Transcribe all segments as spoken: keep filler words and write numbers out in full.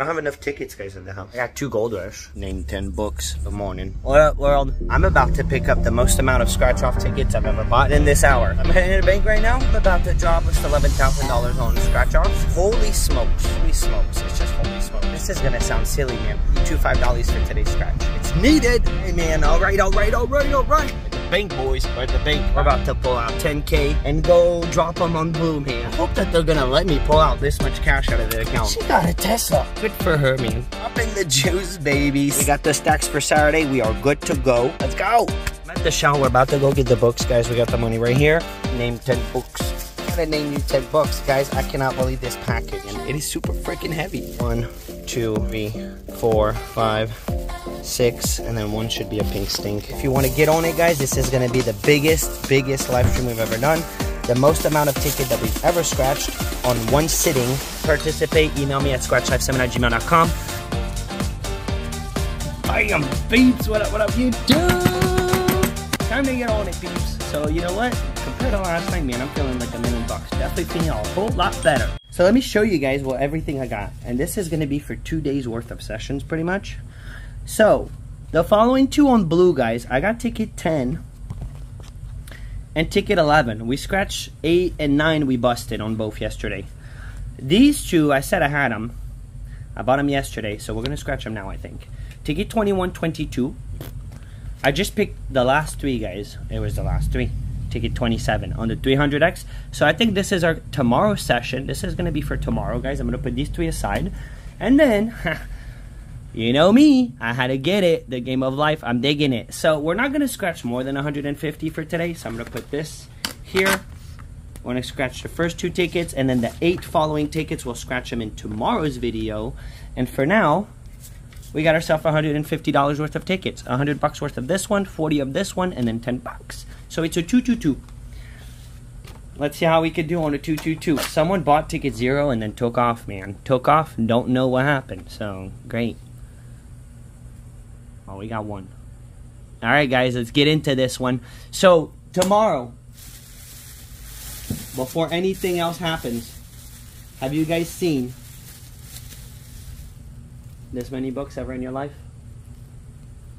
I don't have enough tickets, guys, in the house. I got two gold rush. Name ten books in the morning. What up, world? I'm about to pick up the most amount of scratch-off tickets I've ever bought in this hour. I'm heading to the bank right now. I'm about to drop us eleven thousand dollars on scratch-offs. Holy smokes. Holy smokes. It's just holy smokes. This is gonna sound silly, man. Two five dollars for today's scratch. It's needed. Hey, man. All right, all right, all right, all right. Bank boys, we're at the bank. We're about to pull out ten K and go drop them on Bloom here. I hope that they're gonna let me pull out this much cash out of their account. She got a Tesla. Good for her, man. Up in the juice, babies. We got the stacks for Saturday. We are good to go. Let's go. I'm at the shop. We're about to go get the books, guys. We got the money right here. Name ten books. I named you ten books, guys. I cannot believe this package. It is super freaking heavy. One, two, three, four, five, six, and then one should be a pink stink. If you want to get on it, guys, this is going to be the biggest, biggest live stream we've ever done. The most amount of ticket that we've ever scratched on one sitting. Participate. Email me at scratch life seven at gmail dot com. Bam, beeps. What up, what up, you do? Time to get on it, beeps. So, you know what? Compared to last night, man, I'm feeling like a million bucks. Definitely feeling a whole lot better. So let me show you guys what everything I got. And this is going to be for two days worth of sessions, pretty much. So, the following two on blue, guys. I got ticket ten and ticket eleven. We scratched eight and nine we busted on both yesterday. These two, I said I had them. I bought them yesterday, so we're going to scratch them now, I think. Ticket twenty-one, twenty-two. I just picked the last three, guys. It was the last three. Ticket twenty-seven on the three hundred X. So I think this is our tomorrow session. This is going to be for tomorrow, guys. I'm going to put these three aside. And then, you know me. I had to get it. The game of life. I'm digging it. So we're not going to scratch more than one hundred fifty for today. So I'm going to put this here. We're going to scratch the first two tickets. And then the eight following tickets, we'll scratch them in tomorrow's video. And for now, we got ourselves one hundred fifty dollars worth of tickets. one hundred bucks worth of this one, forty of this one, and then ten bucks. So it's a two two two. Let's see how we could do on a two two two. Someone bought ticket zero and then took off, man. Took off, don't know what happened. So, great. Oh, we got one. All right, guys, let's get into this one. So, tomorrow, before anything else happens, have you guys seen this many books ever in your life?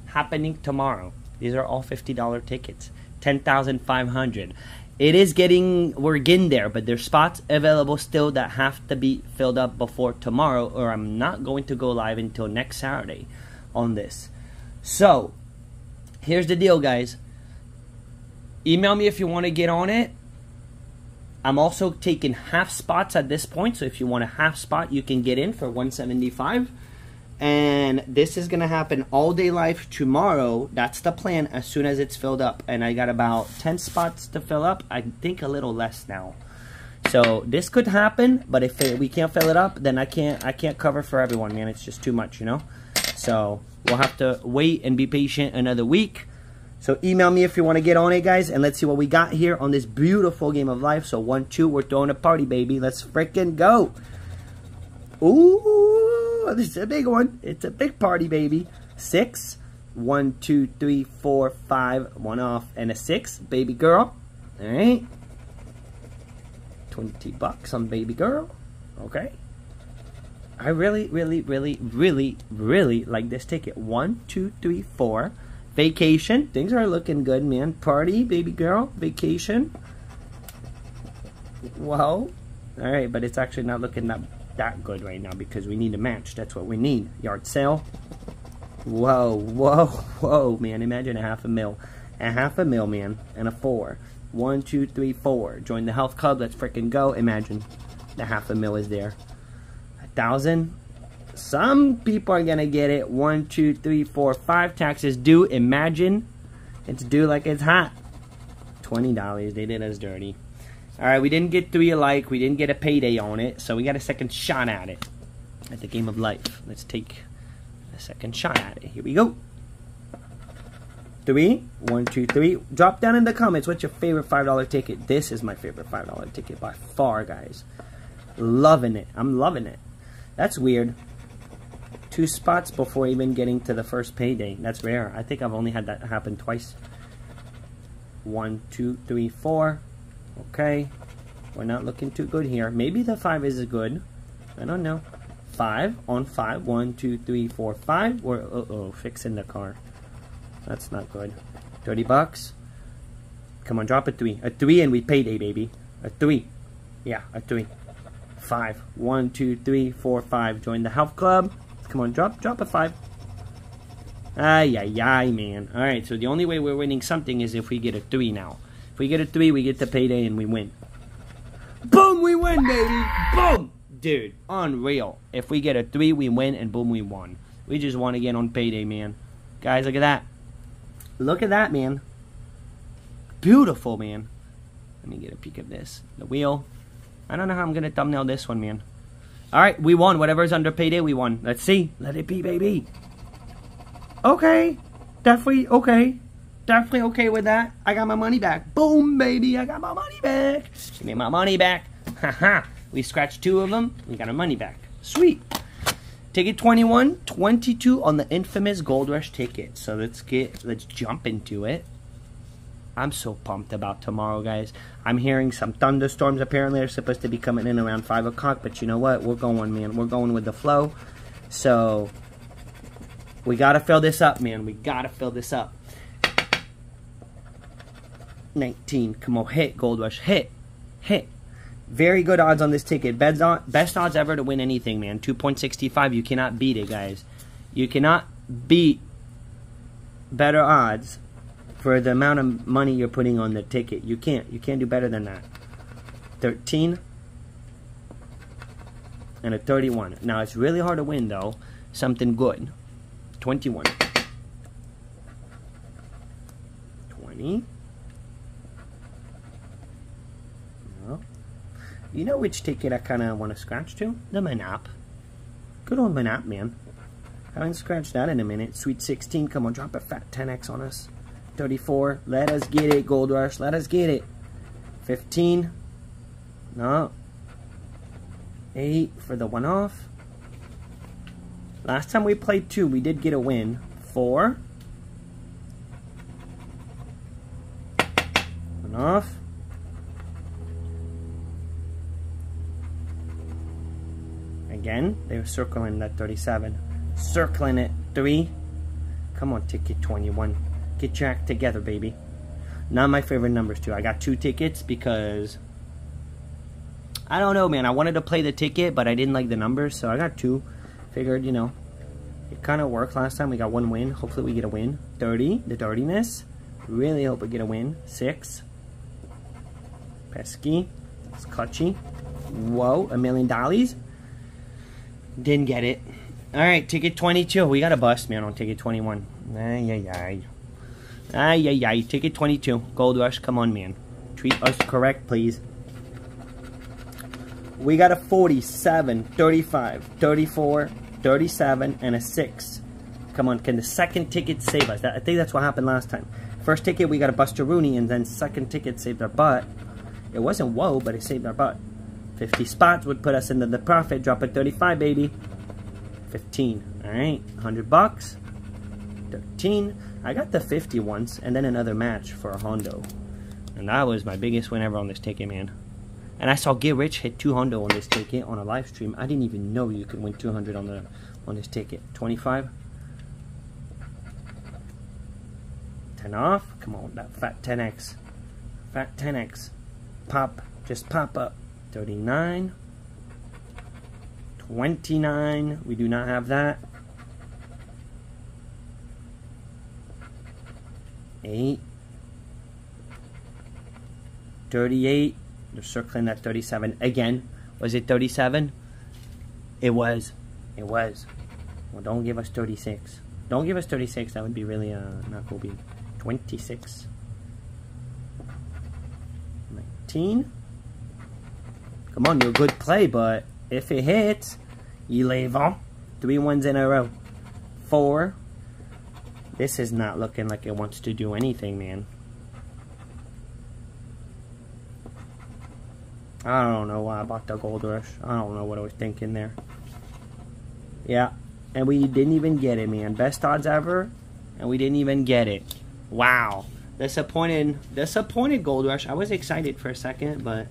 Happening tomorrow. These are all fifty dollar tickets. ten thousand five hundred. It is getting, we're getting there, but there's spots available still that have to be filled up before tomorrow, or I'm not going to go live until next Saturday on this. So, here's the deal, guys. Email me if you want to get on it. I'm also taking half spots at this point, so if you want a half spot, you can get in for one seventy-five. And this is going to happen all day live tomorrow. That's the plan as soon as it's filled up. And I got about ten spots to fill up. I think a little less now. So this could happen. But if it, we can't fill it up, then I can't I can't cover for everyone, man. It's just too much, you know. So we'll have to wait and be patient another week. So email me if you want to get on it, guys. And let's see what we got here on this beautiful game of life. So one, two, we're throwing a party, baby. Let's freaking go. Ooh. This is a big one. It's a big party, baby. Six. One, two, three, four, five. One off and a six. Baby girl. All right. twenty bucks on baby girl. Okay. I really, really, really, really, really like this ticket. One, two, three, four. Vacation. Things are looking good, man. Party, baby girl. Vacation. Whoa. All right, but it's actually not looking that that good right now because we need a match. That's what we need. Yard sale. Whoa, whoa, whoa, man. Imagine a half a mil. A half a mil, man. And a four. One, two, three, four. Join the health club. Let's freaking go. Imagine the half a mil is there. A thousand. Some people are gonna get it. One, two, three, four, five. Taxes due. Imagine it's due like it's hot. twenty dollars. They did us dirty. Alright, we didn't get three alike. We didn't get a payday on it. So we got a second shot at it. At the game of life. Let's take a second shot at it. Here we go. Three. One, two, three. Drop down in the comments. What's your favorite five dollar ticket? This is my favorite five dollar ticket by far, guys. Loving it. I'm loving it. That's weird. Two spots before even getting to the first payday. That's rare. I think I've only had that happen twice. One, two, three, four. Okay, we're not looking too good here. Maybe the five is good. I don't know. five on five. One, two, three, four, five. We're uh oh, fixing the car. That's not good. Thirty bucks. Come on, drop a three. A three, and we payday, baby. A three. Yeah, a three. Five. One, two, three, four, five. Join the health club. Come on, drop, drop a five. Ay, ay, ay, man. All right, so the only way we're winning something is if we get a three now. If we get a three, we get the payday and we win. Boom, we win, baby. Boom. Dude, unreal. If we get a three, we win, and boom, we won. We just won again on payday, man. Guys, look at that. Look at that, man. Beautiful, man. Let me get a peek of this. The wheel. I don't know how I'm going to thumbnail this one, man. All right, we won. Whatever's under payday, we won. Let's see. Let it be, baby. Okay. Definitely okay. Definitely okay with that. I got my money back. Boom, baby. I got my money back. Give me my money back. Haha. We scratched two of them. We got our money back. Sweet. Ticket twenty-one, twenty-two on the infamous Gold Rush ticket. So let's get, let's jump into it. I'm so pumped about tomorrow, guys. I'm hearing some thunderstorms. Apparently, they're supposed to be coming in around five o'clock. But you know what? We're going, man. We're going with the flow. So we gotta fill this up, man. We gotta fill this up. nineteen. Come on, hit Gold Rush. Hit, hit. Very good odds on this ticket. Best, best odds ever to win anything, man. two point six five. You cannot beat it, guys. You cannot beat better odds for the amount of money you're putting on the ticket. You can't. You can't do better than that. thirteen. And a thirty-one. Now, it's really hard to win, though. Something good. twenty-one. twenty. You know which ticket I kind of want to scratch to? The Manap. Good old Manap, man. Haven't scratched that in a minute. Sweet sixteen. Come on, drop a fat ten X on us. thirty-four. Let us get it, Gold Rush. Let us get it. fifteen. No. eight for the one off. Last time we played two, we did get a win. four. One off. Again, they were circling that thirty-seven. Circling it. Three. Come on, ticket twenty-one. Get your act together, baby. Not my favorite numbers, too. I got two tickets because I don't know, man. I wanted to play the ticket, but I didn't like the numbers, so I got two. Figured, you know, it kind of worked last time. We got one win. Hopefully, we get a win. thirty. The dirtiness. Really hope we get a win. six. Pesky. It's clutchy. Whoa. A million dollies. Didn't get it. All right, ticket twenty-two. We got a bust, man, on ticket twenty-one. Ay, ay, ay. Ay, ay, ay. Ticket twenty-two. Gold Rush, come on, man. Treat us correct, please. We got a forty-seven, thirty-five, thirty-four, thirty-seven, and a six. Come on, can the second ticket save us? That, I think that's what happened last time. First ticket, we got a Buster Rooney, and then second ticket saved our butt. It wasn't whoa, but it saved our butt. fifty spots would put us into the profit. Drop at thirty-five, baby. fifteen. All right. one hundred bucks. thirteen. I got the fifty once, and then another match for a Hondo. And that was my biggest win ever on this ticket, man. And I saw Get Rich hit two Hondo on this ticket on a live stream. I didn't even know you could win two hundred on the on this ticket. twenty-five. ten off. Come on, that fat ten X. Fat ten X. Pop. Just pop up. thirty-nine, twenty-nine, we do not have that, eight, thirty-eight, they're circling that thirty-seven again. Was it thirty-seven? It was, it was. Well, don't give us thirty-six. Don't give us thirty-six, that would be really uh, not cool. Be twenty-six, nineteen. Come on, you're a good play, but if it hits, you leave on. Three ones in a row. Four. This is not looking like it wants to do anything, man. I don't know why I bought the Gold Rush. I don't know what I was thinking there. Yeah, and we didn't even get it, man. Best odds ever, and we didn't even get it. Wow. Disappointed, disappointed Gold Rush. I was excited for a second, but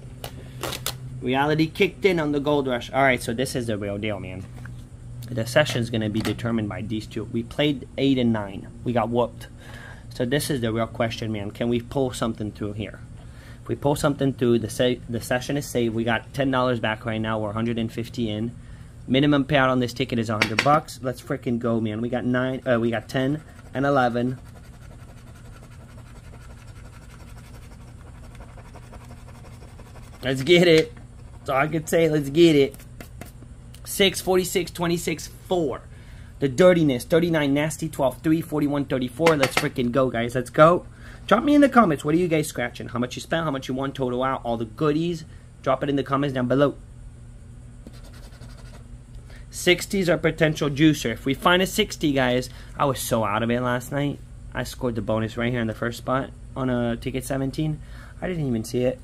reality kicked in on the Gold Rush. Alright, so this is the real deal, man. the session is going to be determined by these two. We played eight and nine. We got whooped. So this is the real question, man. Can we pull something through here? If we pull something through, the sa the session is saved. We got ten dollars back right now. We're one hundred fifty in. Minimum payout on this ticket is one hundred bucks. Let's freaking go, man. We got nine. Uh, we got ten and eleven. Let's get it. So I could say, let's get it. six, forty-six, twenty-six, four. The dirtiness, thirty-nine, nasty, twelve, three, forty-one, thirty-four. Let's freaking go, guys. Let's go. Drop me in the comments. What are you guys scratching? How much you spent? How much you won? Total out. All the goodies. Drop it in the comments down below. sixties are potential juicer. If we find a sixty, guys, I was so out of it last night. I scored the bonus right here in the first spot on a ticket seventeen. I didn't even see it.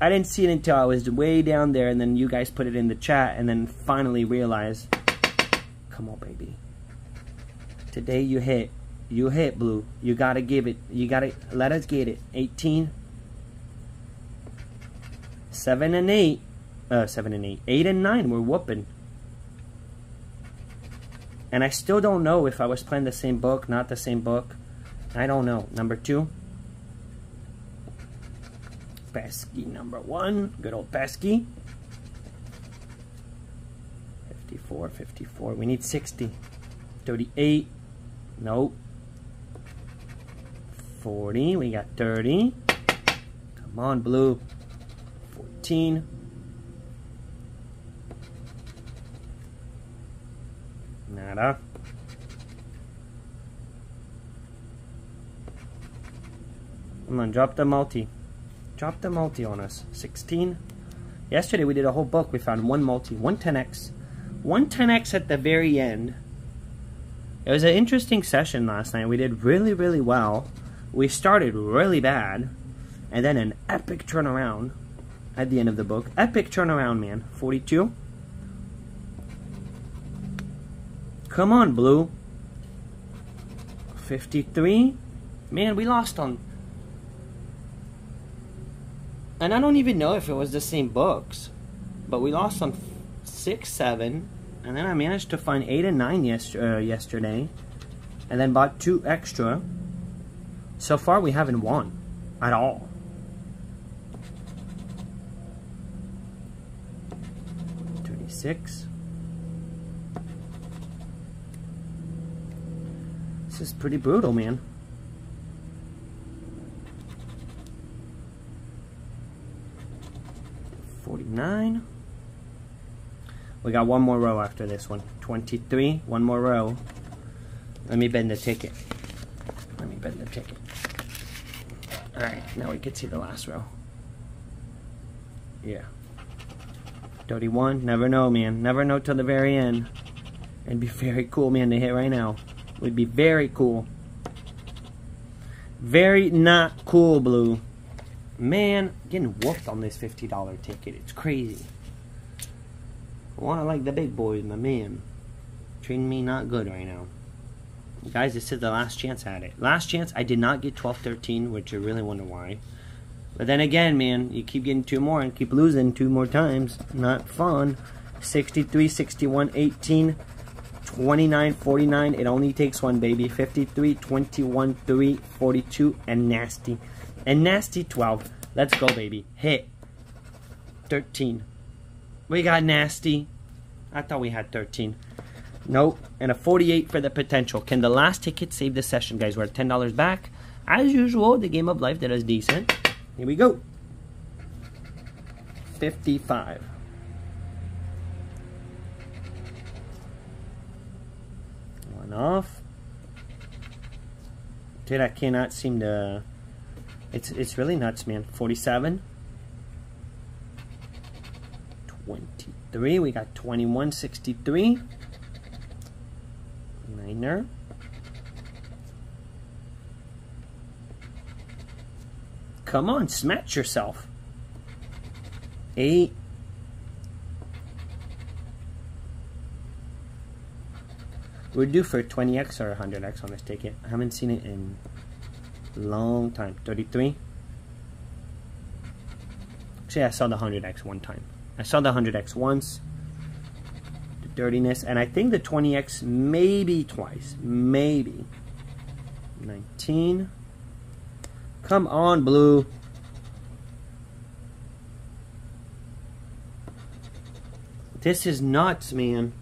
I didn't see it until I was way down there, and then you guys put it in the chat, and then finally realized, come on, baby. Today you hit. You hit, Blue. You got to give it. You got to let us get it. eighteen. seven and eight. Uh, seven and eight. eight and nine. We're whooping. And I still don't know if I was playing the same book, not the same book. I don't know. Number two. Pesky number one, good old Pesky. fifty-four, fifty-four, we need sixty. thirty-eight, nope. forty, we got thirty. Come on, Blue. fourteen. Nada. Come on, drop the multi. Drop the multi on us. sixteen. Yesterday we did a whole book. We found one multi. One ten X. One ten X at the very end. It was an interesting session last night. We did really, really well. We started really bad. And then an epic turnaround at the end of the book. Epic turnaround, man. forty-two. Come on, Blue. fifty-three. Man, we lost on... And I don't even know if it was the same books, but we lost some six, seven, and then I managed to find eight and nine yes, uh, yesterday, and then bought two extra. So far, we haven't won at all. thirty-six. This is pretty brutal, man. forty-nine. We got one more row after this one. twenty-three. One more row. Let me bend the ticket. Let me bend the ticket. Alright, now we can see the last row. Yeah. thirty-one. Never know, man. Never know till the very end. It'd be very cool, man, to hit right now. It would be very cool. Very not cool, Blue. Man, getting whooped on this fifty dollar ticket. It's crazy. I want to like the big boys, my man. Treating me not good right now. Guys, this is the last chance at it. Last chance, I did not get twelve thirteen, which I really wonder why. But then again, man, you keep getting two more and keep losing two more times. Not fun. sixty-three, sixty-one, eighteen, twenty-nine, forty-nine. It only takes one, baby. fifty-three, twenty-one, three, forty-two, and nasty. And nasty twelve. Let's go, baby. Hit. thirteen. We got nasty. I thought we had thirteen. Nope. And a forty-eight for the potential. Can the last ticket save the session, guys? We're at ten dollars back. As usual, the game of life that is decent. Here we go. fifty-five. One off. Dude, I cannot seem to... It's, it's really nuts, man. forty-seven. twenty-three. We got twenty-one, sixty-three. Niner. Come on, smash yourself. eight. We're due for twenty X or one hundred X on this ticket. I haven't seen it in... long time. thirty-three. Actually, I saw the one hundred X one time. I saw the one hundred X once. dirtiness, and I think the twenty X maybe twice, maybe. nineteen. Come on, blue. This is nuts, man.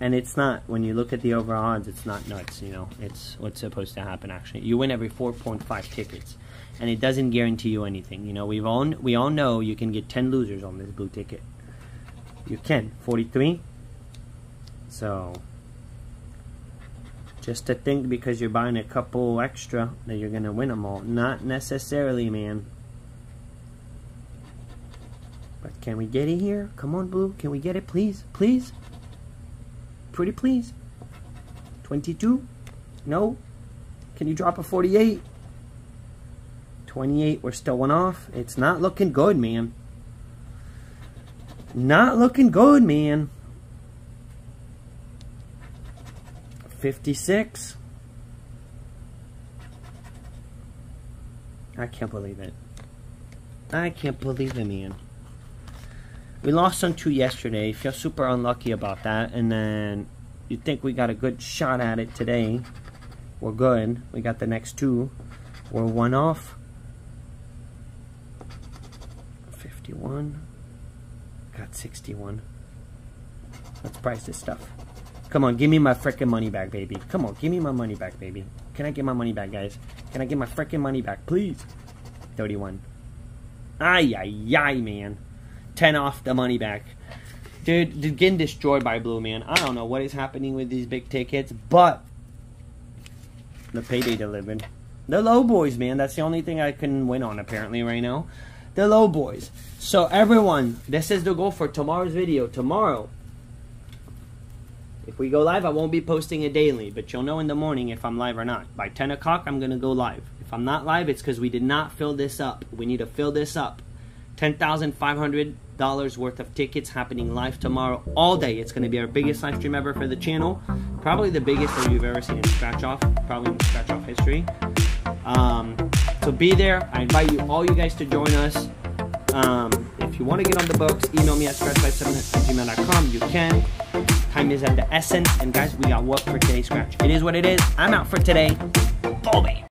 And it's not, when you look at the overall odds, it's not nuts, you know. It's what's supposed to happen, actually. You win every four point five tickets, and it doesn't guarantee you anything. You know, we've all, we all know you can get ten losers on this blue ticket. You can, forty-three. So, just to think because you're buying a couple extra that you're going to win them all. Not necessarily, man. But can we get it here? Come on, blue. Can we get it, please? Please? Pretty please. twenty-two? No? Can you drop a forty-eight? twenty-eight, we're still one off. It's not looking good, man. Not looking good, man. fifty-six. I can't believe it. I can't believe it, man. We lost on two yesterday. Feel super unlucky about that. And then you think we got a good shot at it today. We're good. We got the next two. We're one off. fifty-one. Got sixty-one. Let's price this stuff. Come on, give me my frickin' money back, baby. Come on, give me my money back, baby. Can I get my money back, guys? Can I get my frickin' money back, please? thirty-one. Ay, ay, ay, man. ten off the money back. Dude, dude, getting destroyed by blue, man. I don't know what is happening with these big tickets, but the payday delivered. The low boys, man. That's the only thing I can win on, apparently, right now. The low boys. So, everyone, this is the goal for tomorrow's video. Tomorrow, if we go live, I won't be posting it daily, but you'll know in the morning if I'm live or not. By ten o'clock, I'm going to go live. If I'm not live, it's because we did not fill this up. We need to fill this up. ten thousand five hundred dollars worth of tickets happening live tomorrow all day. It's going to be our biggest live stream ever for the channel. Probably the biggest that you've ever seen in Scratch Off. Probably in Scratch Off history. Um, so be there. I invite you, all you guys, to join us. Um, if you want to get on the books, email me at scratch life seven at gmail dot com. You can. Time is at the essence. And guys, we got work for today's Scratch. It is what it is. I'm out for today. Go, baby.